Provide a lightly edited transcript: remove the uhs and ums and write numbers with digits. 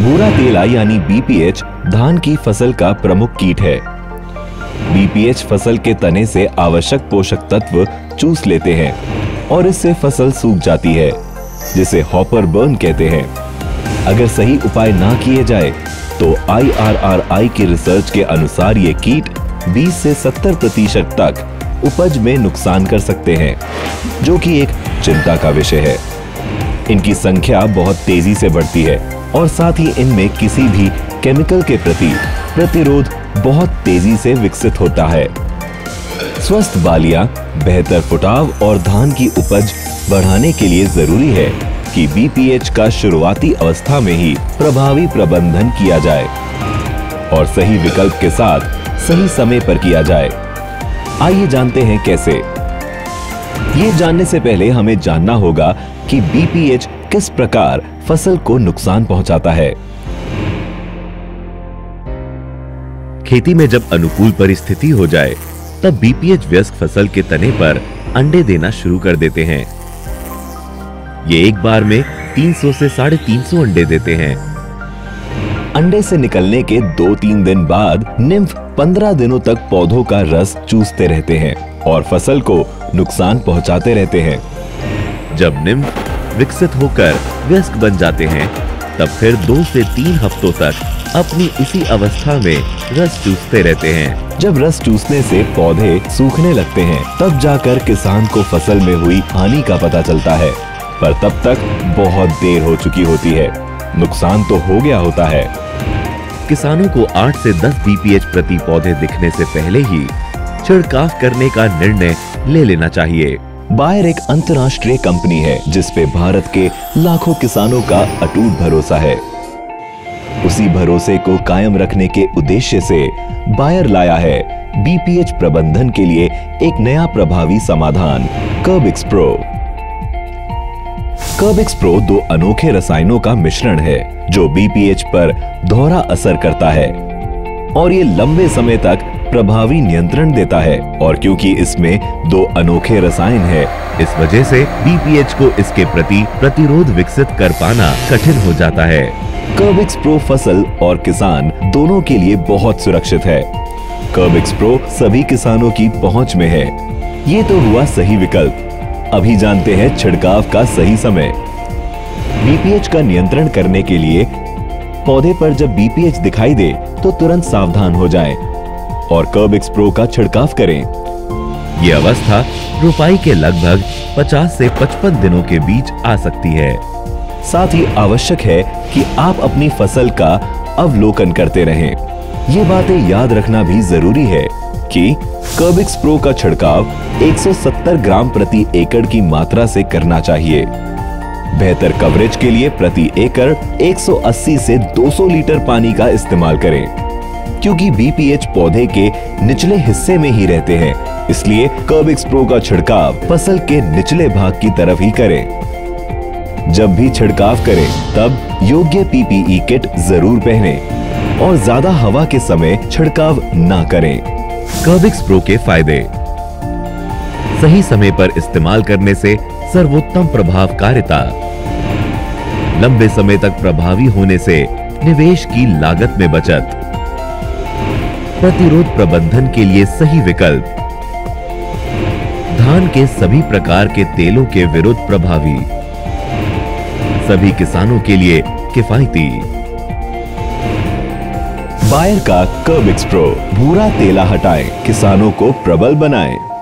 भूरा तेलाई यानी बीपीएच धान की फसल का प्रमुख कीट है। बीपीएच फसल के तने से आवश्यक पोषक तत्व चूस लेते हैं और इससे फसल सूख जाती है, जिसे हॉपर बर्न कहते हैं। अगर सही उपाय ना किए जाए तो IRRI की रिसर्च के अनुसार ये कीट 20 से 70% तक उपज में नुकसान कर सकते हैं, जो कि एक चिंता का विषय है। इनकी संख्या बहुत तेजी से बढ़ती है और साथ ही इनमें किसी भी केमिकल के प्रति प्रतिरोध बहुत तेजी से विकसित होता है। स्वस्थ बालियां, बेहतर फुटाव और धान की उपज बढ़ाने के लिए जरूरी है कि बीपीएच का शुरुआती अवस्था में ही प्रभावी प्रबंधन किया जाए और सही विकल्प के साथ सही समय पर किया जाए। आइए जानते हैं कैसे। ये जानने से पहले हमें जानना होगा कि बीपीएच किस प्रकार फसल को नुकसान पहुंचाता है। खेती में जब अनुकूल परिस्थिति हो जाए तब बीपीएच वयस्क फसल के तने पर अंडे देना शुरू कर देते हैं। ये एक बार में 300 से 350 अंडे देते हैं। अंडे से निकलने के 2-3 दिन बाद निम्फ 15 दिनों तक पौधों का रस चूसते रहते हैं और फसल को नुकसान पहुंचाते रहते हैं। जब निम्फ विकसित होकर वयस्क बन जाते हैं तब फिर 2 से 3 हफ्तों तक अपनी इसी अवस्था में रस चूसते रहते हैं। जब रस चूसने से पौधे सूखने लगते हैं तब जाकर किसान को फसल में हुई हानि का पता चलता है, पर तब तक बहुत देर हो चुकी होती है, नुकसान तो हो गया होता है। किसानों को 8 से 10 बीपीएच प्रति पौधे दिखने से पहले ही छिड़काव करने का निर्णय ले लेना चाहिए। बायर एक अंतर्राष्ट्रीय कंपनी है जिसपे भारत के लाखों किसानों का अटूट भरोसा है। उसी भरोसे को कायम रखने के उद्देश्य से बायर लाया है बीपीएच प्रबंधन के लिए एक नया प्रभावी समाधान कार्बिक्स प्रो। कार्बिक्स प्रो 2 अनोखे रसायनों का मिश्रण है जो बीपीएच पर दोहरा असर करता है और ये लंबे समय तक प्रभावी नियंत्रण देता है। और क्योंकि इसमें 2 अनोखे रसायन है, इस वजह से बीपीएच को इसके प्रति प्रतिरोध विकसित कर पाना कठिन हो जाता है। कार्बिक्स प्रो फसल और किसान दोनों के लिए बहुत सुरक्षित है। कार्बिक्स प्रो सभी किसानों की पहुँच में है। ये तो हुआ सही विकल्प। अभी जानते हैं छिड़काव का सही समय। बीपीएच का नियंत्रण करने के लिए पौधे पर जब बीपीएच दिखाई दे तो तुरंत सावधान हो जाएं और कार्बिक्स प्रो का छिड़काव करें। ये अवस्था रोपाई के लगभग 50 से 55 दिनों के बीच आ सकती है। साथ ही आवश्यक है कि आप अपनी फसल का अवलोकन करते रहें। ये बातें याद रखना भी जरूरी है कि कार्बिक्स प्रो का छिड़काव 170 ग्राम प्रति एकड़ की मात्रा से करना चाहिए। बेहतर कवरेज के लिए प्रति एकड़ 180 से 200 लीटर पानी का इस्तेमाल करें। क्योंकि बीपीएच पौधे के निचले हिस्से में ही रहते हैं, इसलिए कार्बिक्स प्रो का छिड़काव फसल के निचले भाग की तरफ ही करें। जब भी छिड़काव करें तब योग्य पीपीई किट जरूर पहनें और ज्यादा हवा के समय छिड़काव ना करें। कार्बिक्स प्रो के फायदे। सही समय पर इस्तेमाल करने से सर्वोत्तम प्रभावकारिता। लंबे समय तक प्रभावी होने से निवेश की लागत में बचत। प्रतिरोध प्रबंधन के लिए सही विकल्प। धान के सभी प्रकार के तेलों के विरुद्ध प्रभावी। सभी किसानों के लिए किफायती। बायर का कार्बिक्स प्रो भूरा तेला हटाएं, किसानों को प्रबल बनाएं।